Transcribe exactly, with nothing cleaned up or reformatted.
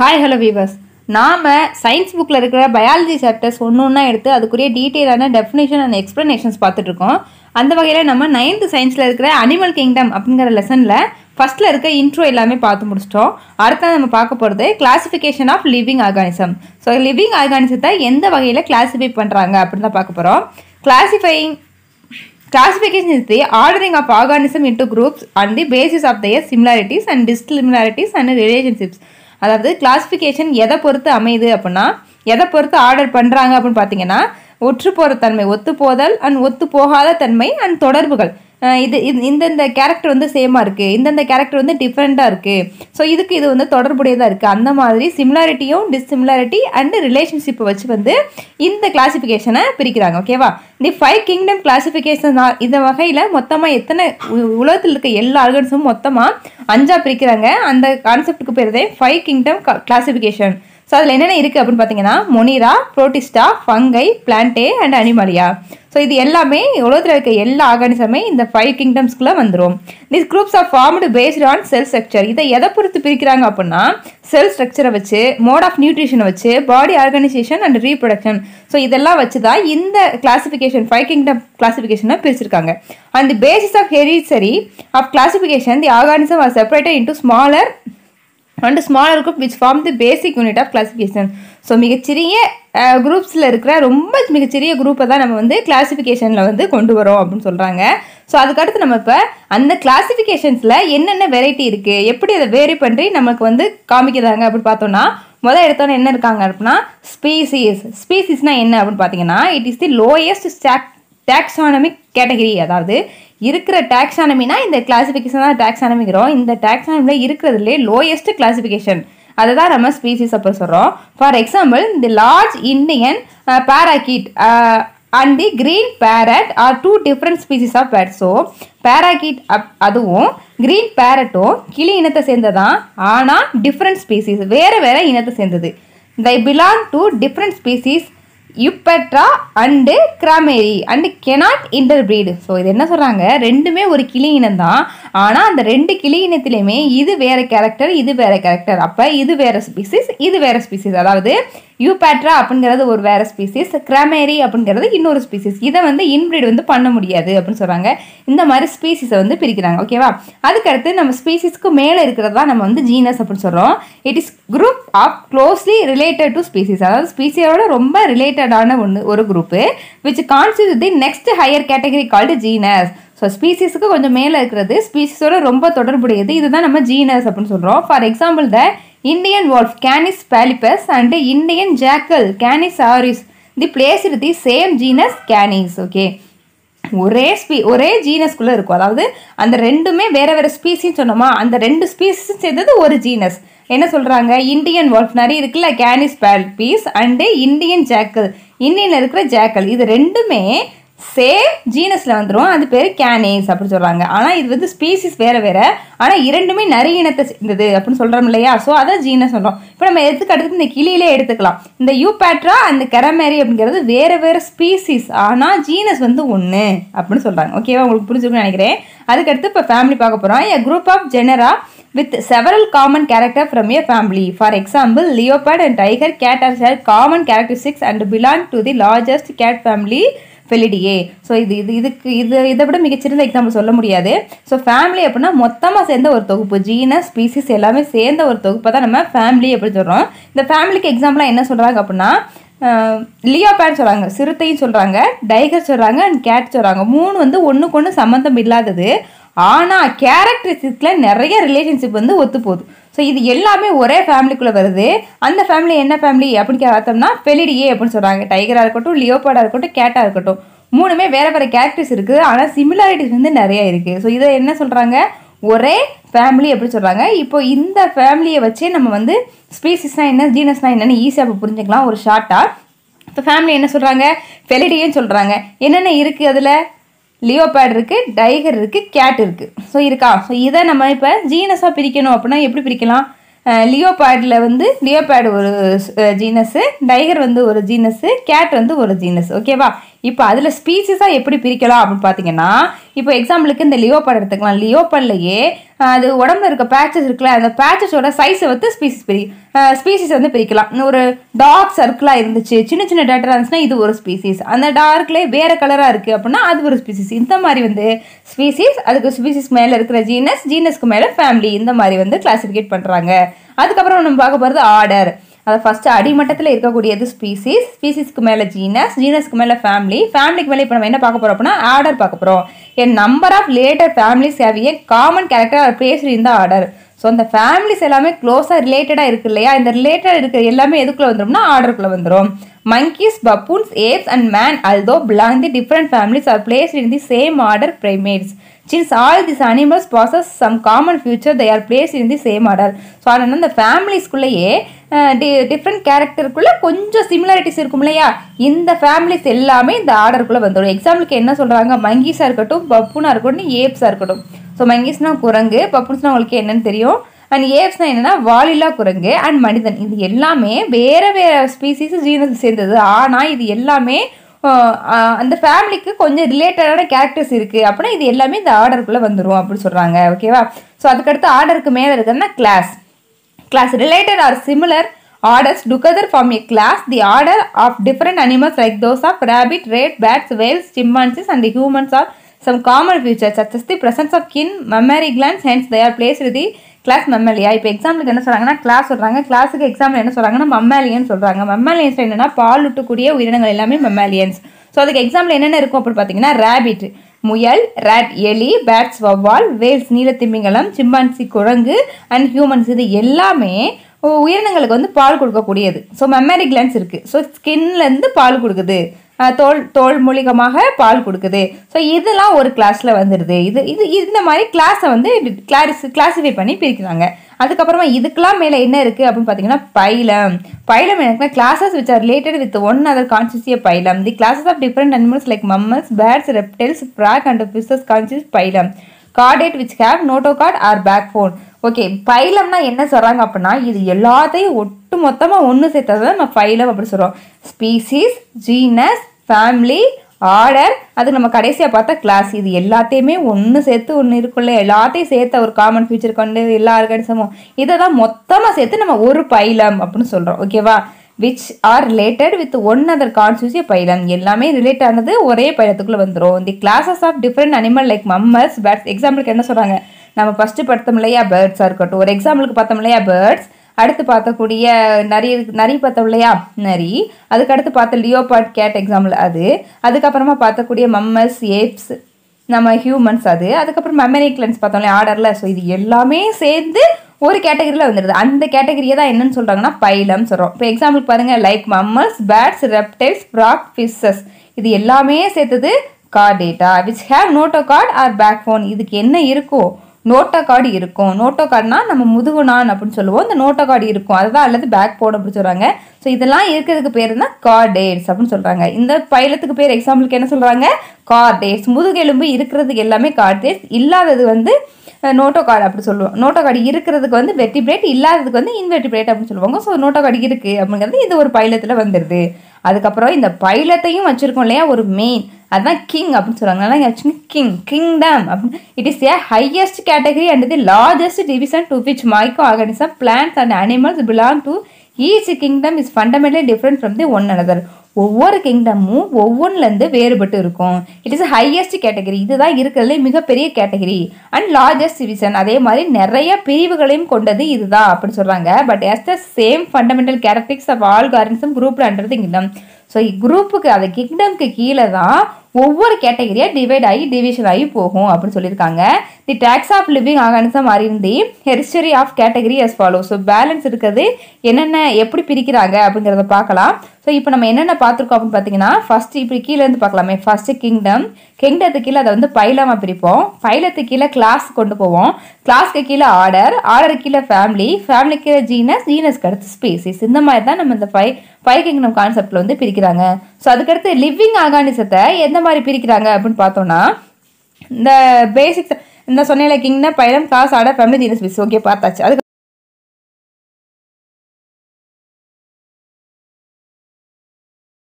Hi, hello viewers. நாம் science புக்ல இருக்கிற பயாலஜி சாப்டர்ஸ் ஒவ்வொண்ணா எடுத்து அதுக்குரிய டீடைலான டெஃபினிஷன் அண்ட் எக்ஸ்பிளனேஷன்ஸ் பார்த்துட்டு இருக்கோம். அந்த வகையில நம்ம ninth சயின்ஸ்ல இருக்கிற அனிமல் கிங்டம் அப்படிங்கற லெசன்ல ஃபர்ஸ்ட்ல இருக்க இன்ட்ரோ எல்லாமே பார்த்து முடிச்சிட்டோம். அடுத்து நம்ம பார்க்க போறது classification of living organism. So living ஆர்கானிசத்தை எந்த வகையில கிளாசிஃபை பண்றாங்க அப்படிதான் பார்க்க போறோம். Classifying Classification is the ordering of organism into groups on the basis of their similarities and dissimilarities and relationships. அதாவது கிளாசிஃபிகேஷன் எதை பொறுத்து அமையுது அப்படின்னா எதை பொறுத்து ஆர்டர் பண்றாங்க அப்படின்னு பார்த்தீங்கன்னா ஒற்று போற தன்மை, ஒத்து போதல் அண்ட் ஒத்து போகாத தன்மை அண்ட் தொடர்புகள். இது இந்தந்த கேரக்டர் வந்து சேமா இருக்கு, இந்தந்த கேரக்டர் வந்து டிஃப்ரெண்டா இருக்கு, ஸோ இதுக்கு இது வந்து தொடர்புடையதா இருக்கு. அந்த மாதிரி சிமிலாரிட்டியும் டிஸ்சிமிலாரிட்டி அண்ட் ரிலேஷன்ஷிப்பை வச்சு வந்து இந்த கிளாசிஃபிகேஷனை பிரிக்கிறாங்க. ஓகேவா, தி ஃபைவ் கிங்டம் கிளாசிஃபிகேஷன் இந்த வகையில் மொத்தமாக எத்தனை உலகத்தில் இருக்க எல்லா ஆர்கன்ஸும் மொத்தமாக அஞ்சா பிரிக்கிறாங்க. அந்த கான்செப்டுக்கு பேர் தான் ஃபைவ் கிங்டம் கிளாசிஃபிகேஷன். ஸோ அதில் என்னென்ன இருக்குது அப்படின்னு பார்த்தீங்கன்னா Monera, Protista, fungi, Plantae and Animalia. So இது எல்லாமே உலகத்தில் இருக்க எல்லா ஆர்கானிசமே இந்த ஃபைவ் கிங்டம்ஸ்குள்ளே வந்துடும். This groups are formed based on cell structure. இதை எதை பொறுத்து பிரிக்கிறாங்க அப்படின்னா செல் ஸ்ட்ரக்சரை வச்சு, மோட் ஆஃப் நியூட்ரிஷனை வச்சு, body organisation and reproduction. So இதெல்லாம் வச்சு தான் இந்த கிளாசிஃபிகேஷன் ஃபைவ் கிங்டம் கிளாசிஃபிகேஷனை பிரிச்சிருக்காங்க. And the basis of hereditary of classification the organism are separated into smaller and smaller group which form the basic unit of classification. So மிகச்சிறிய குரூப்ஸில் இருக்கிற ரொம்ப மிகச்சிறிய குரூப்பை தான் நம்ம வந்து கிளாசிஃபிகேஷனில் வந்து கொண்டு வரோம் அப்படின்னு சொல்கிறாங்க. ஸோ அதுக்கடுத்து நம்ம இப்போ அந்த கிளாசிஃபிகேஷன்ஸில் என்னென்ன வெரைட்டி இருக்குது, எப்படி அதை வேரி பண்ணி நமக்கு வந்து காமிக்கிறாங்க அப்படின்னு பார்த்தோம்னா முதல் எடுத்தோன்னே என்ன இருக்காங்க அப்படின்னா ஸ்பீசிஸ். ஸ்பீசிஸ்னால் என்ன அப்படின்னு பார்த்தீங்கன்னா it is the lowest stack taxonomic category. அதாவது இருக்கிற டாக்ஸானமினா இந்த கிளாசிஃபிகேஷன் தான் டாக்ஸானமிக்கிறோம். இந்த டாக்ஸானமியில் இருக்கிறதுலே லோயஸ்ட் கிளாசிஃபிகேஷன் அதை தான் நம்ம ஸ்பீசிஸ் அப்போ சொல்கிறோம். For example the large Indian parakeet and the green parrot are two different species of parrot. So parakeet அப் அதுவும் கிரீன் பேரட்டும் கிளி இனத்தை சேர்ந்ததான், ஆனால் டிஃப்ரெண்ட் ஸ்பீசிஸ், வேறு வேறு இனத்தை சேர்ந்தது. They belong to different species eupatria and krameri and cannot interbreed. So இது என்ன சொல்கிறாங்க, ரெண்டுமே ஒரு கிளி இனம் தான், ஆனால் அந்த ரெண்டு கிளி இனத்துலேயுமே இது வேறு கேரக்டர், இது வேறு கேரக்டர். அப்போ இது வேறு ஸ்பீசிஸ், இது வேறு ஸ்பீசிஸ். அதாவது யூப்பட்ரா அப்படிங்கிறது ஒரு வேறு ஸ்பீசிஸ், கிராமேரி அப்படிங்கிறது இன்னொரு ஸ்பீசிஸ். இதை வந்து இன்பிரீடு வந்து பண்ண முடியாது அப்படின்னு சொல்கிறாங்க. இந்த மாதிரி ஸ்பீசிஸை வந்து பிரிக்கிறாங்க. ஓகேவா, அதுக்கடுத்து நம்ம ஸ்பீசிஸ்க்கு மேலே இருக்கிறதா நம்ம வந்து ஜீனஸ் அப்படின்னு சொல்கிறோம். It is group of closely related to species. அதாவது ஸ்பீசியோட ரொம்ப ரிலேட்டட் ஒன்று ஒரு group which constitutes the next higher category called genus. So ஸ்பீசிஸுக்கு கொஞ்சம் மேலே இருக்கிறது ஸ்பீசிஸோட ரொம்ப தொடர்புடையது, இதுதான் நம்ம ஜீனஸ் அப்படின்னு சொல்கிறோம். For example the Indian wolf Canis pallipes and Indian jackal Canis aureus the place it the same genus Canis. Okay, ஒரே ஸ்பீ ஒரே ஜீனஸ்குள்ளே இருக்கும். அதாவது அந்த ரெண்டுமே வேறு வேறு ஸ்பீசின்னு சொன்னோமா, அந்த ரெண்டு ஸ்பீசிஸும் சேர்ந்தது ஒரு ஜீனஸ். என்ன சொல்கிறாங்க, இண்டியன் வால்ஃப் நிறைய இருக்குல்ல Canis pallipes and Indian jackal, இந்தியனில் இருக்கிற ஜாக்கல், இது ரெண்டுமே சேம் ஜீனஸில் வந்துடும், அது பேர் கேனிஸ் அப்படின்னு சொல்கிறாங்க. ஆனால் இது வந்து ஸ்பீசிஸ் வேறு வேறு, ஆனால் இரண்டுமே நிறைய இனத்தை சேர்ந்தது அப்படின்னு சொல்கிறோம் இல்லையா, ஸோ அதை ஜீனஸ் சொல்கிறோம். இப்போ நம்ம எதுக்கு அடுத்து இந்த கிளியிலே எடுத்துக்கலாம். இந்த யூப்பட்ரா அந்த கரமேரி அப்படிங்கிறது வேறு வேறு ஸ்பீசிஸ், ஆனால் ஜீனஸ் வந்து ஒன்று அப்படின்னு சொல்கிறாங்க. ஓகேவா, உங்களுக்கு புரிஞ்சுக்கணும்னு நினைக்கிறேன். அதுக்கடுத்து இப்போ ஃபேமிலி பார்க்க போகிறோம். A group of genera with several common character from a family. For example, leopard and tiger cat are share common characteristics and belong to the largest cat family Felidae. So இது இது இதுக்கு இது இதை விட மிகச்சிறந்த example சொல்ல முடியாது. So family அப்படின்னா மொத்தமாக சேர்ந்த ஒரு தொகுப்பு, ஜீனஸ் ஸ்பீசிஸ் எல்லாமே சேர்ந்த ஒரு தொகுப்பை தான் நம்ம ஃபேமிலி அப்படின்னு சொல்கிறோம். இந்த ஃபேமிலிக்கு எக்ஸாம்பிளாக என்ன சொல்கிறாங்க அப்படின்னா லியோபேட் சொல்கிறாங்க, சிறுத்தையும் சொல்கிறாங்க, டைகர் சொல்கிறாங்க அண்ட் கேட் சொல்கிறாங்க. மூணு வந்து ஒன்றுக்கு ஒன்று சம்மந்தம் இல்லாதது, ஆனால் கேரக்டரிஸ்டிக்ஸில் நிறைய ரிலேஷன்ஷிப் வந்து ஒத்து போகுது. ஸோ இது எல்லாமே ஒரே ஃபேமிலிக்குள்ளே வருது. அந்த ஃபேமிலி என்ன ஃபேமிலி அப்படின்னு பார்த்தோம்னா ஃபெலிடியே அப்படின்னு சொல்கிறாங்க. டைகராக இருக்கட்டும், லியோபார்டாக இருக்கட்டும், கேட்டாக இருக்கட்டும், மூணுமே வேறு வேறு கேரக்டர்ஸ் இருக்குது, ஆனால் சிமிலாரிட்டிஸ் வந்து நிறையா இருக்குது. ஸோ இதை என்ன சொல்கிறாங்க, ஒரே ஃபேமிலி அப்படின்னு சொல்கிறாங்க. இப்போ இந்த ஃபேமிலியை வச்சே நம்ம வந்து ஸ்பீசிஸ்னால் என்ன, ஜீனஸ்னால் என்னென்னு ஈஸியாக புரிஞ்சுக்கலாம் ஒரு ஷார்ட்டாக. இப்போ ஃபேமிலி என்ன சொல்கிறாங்க, ஃபெலிடியேன்னு சொல்கிறாங்க. என்னென்ன இருக்குது அதில், லியோபேட் இருக்குது, டைகர் இருக்குது, கேட் இருக்குது. ஸோ இருக்கா, ஸோ இதை நம்ம இப்போ ஜீனஸாக பிரிக்கணும் அப்படின்னா எப்படி பிரிக்கலாம், லியோபேடில் வந்து லியோபேட் ஒரு ஜீனஸு, டைகர் வந்து ஒரு ஜீனஸு, கேட் வந்து ஒரு ஜீனஸ். ஓகேவா, இப்போ அதுல ஸ்பீஷிஸா எப்படி பிரிக்கலாம் அப்படி பாத்தீங்கன்னா இப்போ எக்ஸாம்பிளுக்கு இந்த லியோபார்ட் எடுத்துக்கலாம் லியோபார்ட்லயே அது உடம்பல இருக்க பேச்சஸ் இருக்குல அந்த பேச்சஸோட சைஸ் வந்து ஸ்பீஷிஸ் பிரி ஸ்பீஷிஸ் வந்து பிரிக்கலாம் ஒரு டார்க் சர்க்கிளா இருந்துச்சு சின்ன சின்ன டாட்டா இருந்துச்சுனா இது ஒரு ஸ்பீஷிஸ் அந்த டார்க்லயே வேற கலரா இருக்கு அப்படினா அது ஒரு ஸ்பீஷிஸ் இந்த மாதிரி வந்து ஸ்பீஷிஸ் அதுக்கு ஸ்பீஷிஸ் மேல இருக்குற ஜீனஸ் ஜீனஸ்க்கு மேல ஃபேமிலி இந்த மாதிரி வந்து கிளாசிஃபிகேட் பண்றாங்க அதுக்கு அப்புறம் நம்ம பார்க்க போறது ஆர்டர் அது ஃபர்ஸ்ட் அடிமட்டத்துல இருக்க கூடியது ஸ்பீஷிஸ் ஸ்பீஷிஸ்க்கு மேல ஜீனஸ் ஜீனஸ்க்கு மேல ஃபேமிலி ஃபேமிலிக்கு மேல இப்போ நம்ம என்ன பார்க்க போறோம் அப்படினா ஆர்டர் பார்க்க போறோம் a number of later families have a common character or placed in the order so அந்த families எல்லாமே க்ளோஸா ரிலேட்டடா இருக்கு இல்லையா இந்த ரிலேட்டடா இருக்க எல்லாமே எதுக்குள்ள வந்துரும்னா ஆர்டர்க்குள்ள வந்துரும் monkeys baboons apes and man although belong to different families are placed in the same order primates since all these animals possess some common feature they are placed in the same order so அதனால அந்த families குள்ளேயே different கேரக்டருக்குள்ளே கொஞ்சம் similarities இருக்கும் இல்லையா இந்த families எல்லாமே இந்த ஆர்டருக்குள்ளே வந்துடும் எக்ஸாம்பிளுக்கு என்ன சொல்கிறாங்க மங்கீஸாக இருக்கட்டும் பப்புனாக இருக்கட்டும் ஏப்ஸாக இருக்கட்டும் ஸோ மங்கீஸ்னா குரங்கு பப்புன்ஸ்னால் உங்களுக்கு என்னன்னு தெரியும் அண்ட் ஏப்ஸ்னால் என்னென்னா வாலில்லா குரங்கு அண்ட் மனிதன் இது எல்லாமே வேறு வேறு ஸ்பீசிஸ் ஜீனஸ் சேர்ந்தது ஆனால் இது எல்லாமே அந்த ஃபேமிலிக்கு கொஞ்சம் ரிலேட்டடான கேரக்டர்ஸ் இருக்குது அப்படின்னா இது எல்லாமே இந்த ஆர்டருக்குள்ளே வந்துடும் அப்படின்னு சொல்கிறாங்க ஓகேவா ஸோ அதுக்கடுத்து ஆர்டருக்கு மேலே இருக்குதுன்னா class Class related or similar orders together form a class. The order of different animals like those of rabbit, rat, bats, whales, chimpanzees, and the humans are some common features such as the presence of kin, mammary glands. Hence, they are placed in the class Mammalia. If example, they are saying class. They are class. If example, they are saying mammalians. They are saying mammalians. They are saying pallutturiya. We are saying mammalians. So, the example, they are saying rabbit. முயல் rat எலி bats வவ்வால் whales நீலத்திமிங்கலம் chimpanzee குரங்கு and humans இது எல்லாமே உயிரினங்களுக்கு வந்து பால் கொடுக்கக்கூடியது ஸோ மெமரி கிளான்ஸ் இருக்குது ஸோ ஸ்கின்லேருந்து பால் கொடுக்குது தோல் தோல் மூலிகமாக பால் கொடுக்குது ஸோ இதெல்லாம் ஒரு கிளாஸில் வந்துடுது இது இது இந்த மாதிரி கிளாஸை வந்து கிளாரிஸ் கிளாஸிஃபை பண்ணி பிரிக்கிறாங்க அதுக்கப்புறமா இதுக்கெல்லாம் மேலே என்ன இருக்குது அப்படின்னு பார்த்தீங்கன்னா பைலம் பைலம் எனக்குன்னா classes which are related with one other கான்சியஸிய phylum the classes of different animals like mammals bats reptiles frog and fishes conscious phylum chordate which have notochord or back phone okay பைலம்னா என்ன சொல்கிறாங்க அப்படின்னா இது எல்லாத்தையும் ஒட்டு மொத்தமாக ஒன்று சேர்த்தது நம்ம பைலம் அப்படின்னு சொல்கிறோம் ஸ்பீசிஸ் ஜீனஸ் ஃபேமிலி ஆர்டர் அது நம்ம கடைசியாக பார்த்தா கிளாஸ் இது எல்லாத்தையுமே ஒன்று சேர்த்து ஒன்று இருக்குல்ல எல்லாத்தையும் சேர்த்த ஒரு காமன் ஃபியூச்சர் கொண்டு எல்லா ஆர்கானிசமும் இதை தான் மொத்தமாக சேர்த்து நம்ம ஒரு பைலம் அப்படின்னு சொல்கிறோம் ஓகேவா which are related with one other கான்சியஸிய பைலம் எல்லாமே ரிலேட் ஆனது ஒரே பைலத்துக்குள்ளே வந்துடும் the classes of different animal like mammals bats எக்ஸாம்பிளுக்கு என்ன சொல்கிறாங்க நம்ம ஃபஸ்ட்டு பார்த்தோம் இல்லையா பேர்ட்ஸாக இருக்கட்டும் ஒரு எக்ஸாம்பிளுக்கு பார்த்தோம் இல்லையா பேர்ட்ஸ் அடுத்து பார்த்தக்கூடிய நிறைய நிறைய பார்த்தோம் இல்லையா நரி அதுக்கடுத்து பார்த்த லியோபார்ட் கேட் எக்ஸாம்பிள் அது அதுக்கப்புறமா பார்த்தக்கூடிய மம்மல்ஸ் ஏப்ஸ் நம்ம ஹியூமன்ஸ் அது அதுக்கப்புறம் மெமரி கிளான்ஸ் பார்த்தோம் இல்லையா ஆர்டரில் ஸோ இது எல்லாமே சேர்ந்து ஒரு கேட்டகரியில் வந்துடுது அந்த கேட்டகரியை தான் என்னன்னு சொல்கிறாங்கன்னா பைலம்னு சொல்கிறோம் இப்போ எக்ஸாம்பிளுக்கு பாருங்கள் like mammals bats reptiles frog fishes இது எல்லாமே சேர்த்தது chordata which have notochord or back bone இதுக்கு என்ன இருக்கும் நோட்டோகார்டு இருக்கும் நோட்டோகார்டுனா நம்ம முதுகுணான் அப்படின்னு சொல்லுவோம் இந்த நோட்டோகார்டு இருக்கும் அதுதான் அல்லது பேக் போன் அப்படின்னு சொல்கிறாங்க ஸோ இதெல்லாம் இருக்கிறதுக்கு பேர் தான் கார்டேட்ஸ் அப்படின்னு சொல்கிறாங்க இந்த பைலத்துக்கு பேர் எக்ஸாம்பிளுக்கு என்ன சொல்கிறாங்க கார்டேட்ஸ் முதுகெலும்பு இருக்கிறதுக்கு எல்லாமே கார்டேட்ஸ் இல்லாதது வந்து நோட்டோகார்டு அப்படி சொல்லுவோம் நோட்டோகார்டு இருக்கிறதுக்கு வந்து வெர்டிபிரேட் இல்லாததுக்கு வந்து இன்வெர்டிபிரேட் அப்படின்னு சொல்லுவாங்க ஸோ நோட்டோகார்டு இருக்குது அப்படிங்கிறது இது ஒரு பைலத்தில் வந்துடுது அதுக்கப்புறம் இந்த பைலத்தையும் வச்சுருக்கோம் இல்லையா ஒரு மெயின் அதுதான் கிங் அப்படின்னு சொல்கிறாங்க அதனால் ஆக்சுவலி கிங் கிங்டம் அப்படின்னு it is a highest category and the largest division to which micro organism plants and animals belong to each kingdom is fundamentally different from the one another ஒவ்வொரு கிங்டமும் ஒவ்வொன்றுலேருந்து வேறுபட்டு இருக்கும் it is highest category இதுதான் இருக்கிறதுலே மிகப்பெரிய category and largest division அதே மாதிரி நிறைய பிரிவுகளையும் கொண்டது இதுதான் அப்படின்னு சொல்கிறாங்க but as the same fundamental characteristics of all organism குரூப்பில் அண்டர் தி கிங்டம் ஸோ குரூப்புக்கு அது கிங்டம்க்கு கீழே தான் ஒவ்வொரு கேட்டகரியாக டிவைட் ஆகி டிவிஷன் ஆகி போகும் அப்படின்னு சொல்லியிருக்காங்க the taxa of living organism are in the hierarchy of category as follow so balance இருக்கிறது என்னென்ன எப்படி பிரிக்கிறாங்க அப்படிங்கிறத பார்க்கலாம் ஸோ இப்போ நம்ம என்னென்ன பார்த்துருக்கோம் அப்படின்னு பார்த்தீங்கன்னா ஃபஸ்ட்டு இப்படி கீழேருந்து பார்க்கலாமே ஃபஸ்ட்டு கிங்டம் கிங்டத்துக்கு கீழே அதை வந்து பைலமாக பிரிப்போம் பைலத்துக்கு கீழே கிளாஸ் கொண்டு போவோம் கிளாஸ்க்கு கீழே ஆர்டர் ஆர்டருக்கு கீழே ஃபேமிலி ஃபேமிலிக்கு கீழே ஜீனஸ் ஜீனஸ்க்கு அடுத்து ஸ்பீசிஸ் இந்த மாதிரி தான் நம்ம இந்த ஃபைவ் ஃபைவ் கிங்டம் கான்செப்டில் வந்து பிரிக்கிறாங்க ஸோ அதுக்கடுத்து லிவிங் ஆர்கானிசத்தை எந்த மாதிரி பிரிக்கிறாங்க அப்படின்னு பார்த்தோம்னா இந்த பேசிக்ஸ் இந்த சொன்ன kingdom phylum class order family genus species okay பார்த்தாச்சு அதுக்கு